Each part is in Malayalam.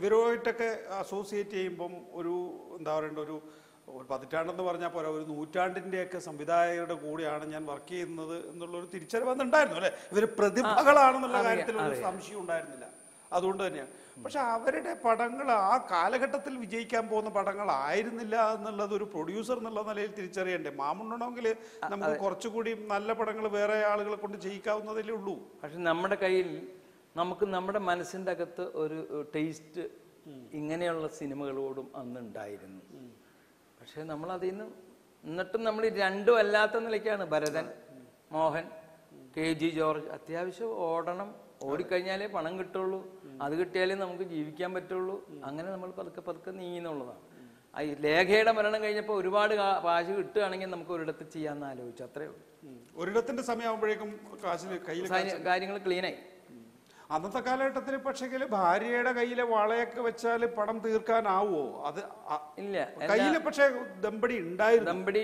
ഇവരുമായിട്ടൊക്കെ അസോസിയേറ്റ് ചെയ്യുമ്പം ഒരു എന്താ പറയണ്ട ഒരു പതിറ്റാണ്ടെന്ന് പറഞ്ഞാൽ പോരാ ഒരു നൂറ്റാണ്ടിൻ്റെയൊക്കെ സംവിധായകരുടെ കൂടെയാണ് ഞാൻ വർക്ക് ചെയ്യുന്നത് എന്നുള്ളൊരു തിരിച്ചറിവ് അതുണ്ടായിരുന്നു അല്ലേ? ഇവർ പ്രതിഭകളാണെന്നുള്ള കാര്യത്തിൽ ഒരു സംശയം ഉണ്ടായിരുന്നില്ല. അതുകൊണ്ട് തന്നെയാണ്. പക്ഷെ അവരുടെ പടങ്ങൾ ആ കാലഘട്ടത്തിൽ വിജയിക്കാൻ പോകുന്ന പടങ്ങളായിരുന്നില്ല എന്നുള്ളത് ഒരു പ്രൊഡ്യൂസർ എന്നുള്ള നിലയിൽ തിരിച്ചറിയണ്ടേ? മാമുണ്ടെങ്കിൽ നമുക്ക് കുറച്ചുകൂടി നല്ല പടങ്ങൾ വേറെ ആളുകളെ കൊണ്ട് ചെയ്യിക്കാവുന്നതല്ലേ ഉള്ളൂ. പക്ഷെ നമ്മുടെ കയ്യിൽ നമുക്ക് നമ്മുടെ മനസ്സിൻ്റെ അകത്ത് ഒരു ടേസ്റ്റ് ഇങ്ങനെയുള്ള സിനിമകളോടും അന്നുണ്ടായിരുന്നു. പക്ഷെ നമ്മളതിൽ നിന്ന് എന്നിട്ടും നമ്മൾ രണ്ടും അല്ലാത്ത നിലയ്ക്കാണ് ഭരതൻ, മോഹൻ, കെ ജി ജോർജ്. അത്യാവശ്യം ഓടണം, ഓടിക്കഴിഞ്ഞാലേ പണം കിട്ടുള്ളൂ, അത് കിട്ടിയാലേ നമുക്ക് ജീവിക്കാൻ പറ്റുള്ളൂ. അങ്ങനെ നമ്മൾ പതുക്കെ പതുക്കെ നീങ്ങുന്നുള്ളതാണ്. ഈ ലേഖയുടെ മരണം കഴിഞ്ഞപ്പോൾ ഒരുപാട് കാശ് കിട്ടുകയാണെങ്കിൽ നമുക്ക് ഒരിടത്ത് ചെയ്യാമെന്ന് ആലോചിച്ചു, അത്രേ ഉള്ളൂ. ഒരിടത്തിന്റെ സമയമാകുമ്പോഴേക്കും കാര്യങ്ങൾ ക്ലീനായി. അന്നത്തെ കാലഘട്ടത്തിൽ പക്ഷേ ഭാര്യയുടെ കയ്യിലെ വാളയൊക്കെ വെച്ചാൽ പണം തീർക്കാനാവോ? അത് ഇല്ല. കയ്യിൽ പക്ഷേ ദമ്പടി ഉണ്ടായിരുന്നു. ദമ്പടി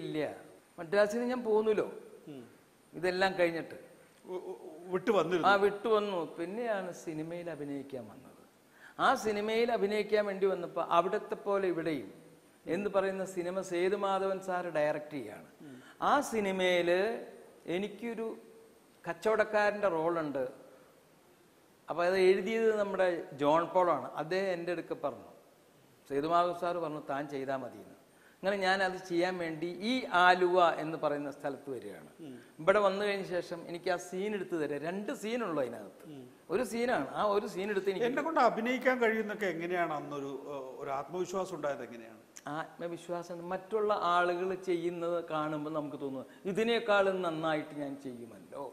ഇല്ല. മദ്രാസിന് ഞാൻ പോന്നല്ലോ ഇതെല്ലാം കഴിഞ്ഞിട്ട് വിട്ടു വന്നു. പിന്നെയാണ് സിനിമയിൽ അഭിനയിക്കാൻ വന്നത്. ആ സിനിമയിൽ അഭിനയിക്കാൻ വേണ്ടി വന്നപ്പോൾ അവിടത്തെ പോലെ ഇവിടെയും എന്ന് പറയുന്ന സിനിമ സേതുമാധവൻ സാറ് ഡയറക്റ്റ് ചെയ്യാണ്. ആ സിനിമയിൽ എനിക്കൊരു കച്ചവടക്കാരൻ്റെ റോളുണ്ട്. അപ്പോൾ അത് എഴുതിയത് നമ്മുടെ ജോൺ പോളാണ്. അദ്ദേഹം എൻ്റെ അടുക്ക പറഞ്ഞു, സേതുമാധവൻ സാറ് പറഞ്ഞു താൻ ചെയ്താൽ മതിയെന്ന്. അങ്ങനെ ഞാനത് ചെയ്യാൻ വേണ്ടി ഈ ആലുവ എന്ന് പറയുന്ന സ്ഥലത്ത് വരികയാണ്. ഇവിടെ വന്നു കഴിഞ്ഞ ശേഷം എനിക്ക് ആ സീൻ എടുത്ത് തരാം. 2 സീനുള്ളൂ അതിനകത്ത്. ഒരു സീനാണ്. ആ ഒരു സീൻ എടുത്ത് എനിക്ക് എന്നെ കൊണ്ട് അഭിനയിക്കാൻ കഴിയുന്നൊക്കെ എങ്ങനെയാണ് അന്നൊരു ഒരു ആത്മവിശ്വാസം ഉണ്ടായത്? എങ്ങനെയാണ് ആത്മവിശ്വാസം? മറ്റുള്ള ആളുകൾ ചെയ്യുന്നത് കാണുമ്പോൾ നമുക്ക് തോന്നുന്നത് ഇതിനേക്കാളും നന്നായിട്ട് ഞാൻ ചെയ്യുമല്ലോ.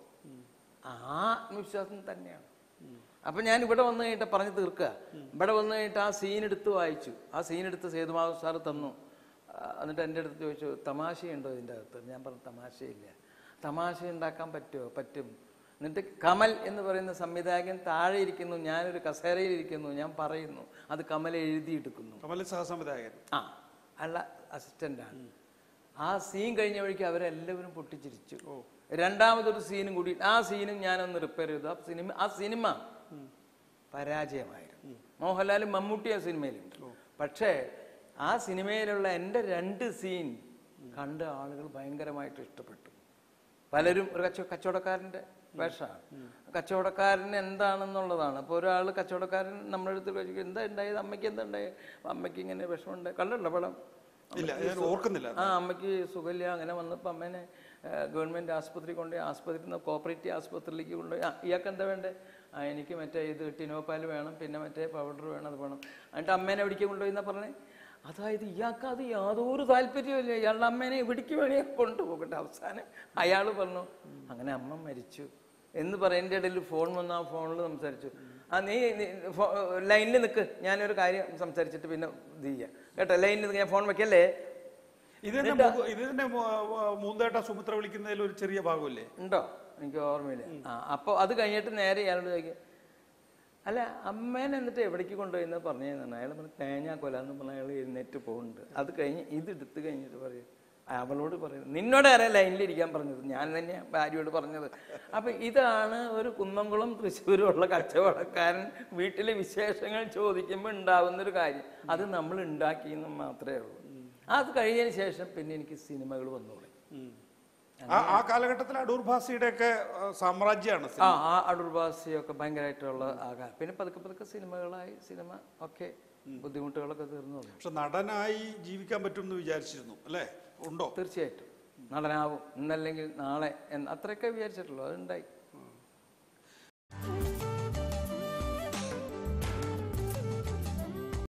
ആ ആത്മവിശ്വാസം തന്നെയാണ്. അപ്പം ഞാൻ ഇവിടെ വന്നു കഴിഞ്ഞിട്ട് പറഞ്ഞു തീർക്കുക. ഇവിടെ വന്നു കഴിഞ്ഞിട്ട് ആ സീൻ എടുത്ത് വായിച്ചു. ആ സീൻ എടുത്ത് സേതുമാധവൻ സാർ തന്നു. എന്നിട്ട് എൻ്റെ അടുത്ത് ചോദിച്ചു തമാശയുണ്ടോ ഇതിൻ്റെ അകത്ത്? ഞാൻ പറഞ്ഞു തമാശയില്ല. തമാശ ഉണ്ടാക്കാൻ പറ്റും. എന്നിട്ട് കമൽ എന്ന് പറയുന്ന സംവിധായകൻ താഴെ ഇരിക്കുന്നു, ഞാനൊരു കസേരയിൽ ഇരിക്കുന്നു, ഞാൻ പറയുന്നു, അത് കമൽ എഴുതിയെടുക്കുന്നു. കമൽ സഹസംവിധായകൻ, ആ അല്ല അസിസ്റ്റൻ്റാണ്. ആ സീൻ കഴിഞ്ഞ വഴിക്ക് അവരെല്ലാവരും പൊട്ടിച്ചിരിച്ചു. രണ്ടാമതൊരു സീനും കൂടി, ആ സീനും ഞാനൊന്ന് റിപ്പയർ ചെയ്തു. ആ സിനിമ പരാജയമായിരുന്നു. മോഹൻലാലും മമ്മൂട്ടി ആ സിനിമയിലുണ്ട്. പക്ഷേ ആ സിനിമയിലുള്ള എൻ്റെ 2 സീൻ കണ്ട് ആളുകൾ ഭയങ്കരമായിട്ട് ഇഷ്ടപ്പെട്ടു. പലരും ഒരു കച്ചവടക്കാരൻ്റെ വേഷമാണ്. കച്ചവടക്കാരൻ എന്താണെന്നുള്ളതാണ്. അപ്പോൾ ഒരാൾ കച്ചവടക്കാരൻ നമ്മുടെ അടുത്ത് ചോദിക്കും എന്താ ഉണ്ടായത്, അമ്മയ്ക്ക് എന്താ ഉണ്ടായത്, അമ്മയ്ക്ക് ഇങ്ങനെ വിഷമുണ്ട്, കണ്ടില്ല പടം? ആ അമ്മയ്ക്ക് സുഖമില്ല, അങ്ങനെ വന്നപ്പോൾ അമ്മേനെ ഗവൺമെൻറ് ആസ്പത്രി കൊണ്ടുപോയി, ആസ്പത്രിയിൽ നിന്ന് കോപ്പറേറ്റീവ് ആസ്പത്രിയിലേക്ക് കൊണ്ടുപോയി. ഇയാൾക്ക് എന്താ വേണ്ടേ? എനിക്ക് മറ്റേ ഇത് ടിനോപ്പാൽ വേണം, പിന്നെ മറ്റേ പൗഡർ വേണം, അത് വേണം. എന്നിട്ട് അമ്മേനെ എവിടേക്ക് കൊണ്ടുപോയി എന്നാ പറഞ്ഞേ? അതായത് ഇയാൾക്ക് അത് യാതൊരു താല്പര്യമില്ല. ഇയാളുടെ അമ്മേനെ എവിടേക്ക് വേണേൽ കൊണ്ടുപോകട്ടെ. അവസാനം അയാൾ പറഞ്ഞു അങ്ങനെ അമ്മ മരിച്ചു എന്ന് പറയുന്നതിൻ്റെ ഇടയിൽ ഫോൺ വന്ന് ആ ഫോണിൽ സംസാരിച്ചു. ആ നീ ലൈനിൽ നിൽക്ക്, ഞാനൊരു കാര്യം സംസാരിച്ചിട്ട് പിന്നെ ഇത് ചെയ്യാം കേട്ടോ, ലൈനിൽ നിൽക്ക്, ഞാൻ ഫോൺ വയ്ക്കല്ലേ. ഇതിന്റെ മൂന്നേട്ട സുമിത്ര വിളിക്കുന്നതിൽ ഒരു ചെറിയ ഭാഗമല്ലേ ഉണ്ടോ? എനിക്ക് ഓർമ്മയില്ല. ആ അപ്പോൾ അത് കഴിഞ്ഞിട്ട് നേരെ ഇയാളോട് ചോദിക്കും അല്ല അമ്മേനെ എന്നിട്ട് എവിടേക്ക് കൊണ്ടുപോയിന്ന് പറഞ്ഞു തന്നെ. അയാൾ പറഞ്ഞ് തേങ്ങാക്കൊല എന്ന് പറഞ്ഞാൽ അയാൾ എഴുന്നേറ്റ് പോകുന്നുണ്ട്. അത് കഴിഞ്ഞ് ഇതെടുത്ത് കഴിഞ്ഞിട്ട് പറയും അവളോട് പറയും നിന്നോട് ആരാ ലൈനിലിരിക്കാൻ പറഞ്ഞത്? ഞാൻ തന്നെയാണ് ഭാര്യയോട് പറഞ്ഞത്. അപ്പം ഇതാണ് ഒരു കുന്നംകുളം തൃശ്ശൂരുള്ള കച്ചവടക്കാരൻ വീട്ടിലെ വിശേഷങ്ങൾ ചോദിക്കുമ്പോൾ ഉണ്ടാകുന്നൊരു കാര്യം. അത് നമ്മൾ ഉണ്ടാക്കിയെന്ന് മാത്രമേ ഉള്ളൂ. അത് കഴിഞ്ഞതിന് ശേഷം പിന്നെ എനിക്ക് സിനിമകൾ വന്നു തുടങ്ങി. ആ കാലഘട്ടത്തിൽ അടൂർ ഭാസിയുടെ ഒക്കെ സാമ്രാജ്യമാണ്. ആ അടൂർ ഭാസിയൊക്കെ ഭയങ്കരമായിട്ടുള്ള ആകാരം. പിന്നെ പതുക്കെ പതുക്കെ സിനിമകളായി. സിനിമ ഒക്കെ ബുദ്ധിമുട്ടുകളൊക്കെ തീർന്നു. പക്ഷെ നടനായി ജീവിക്കാൻ പറ്റും എന്ന് വിചാരിച്ചിരുന്നു അല്ലേ? ഉണ്ടോ? തീർച്ചയായിട്ടും നടനാവും, ഇന്നല്ലെങ്കിൽ നാളെ, അത്രയൊക്കെ വിചാരിച്ചിട്ടുള്ളൂ. അതുണ്ടായി.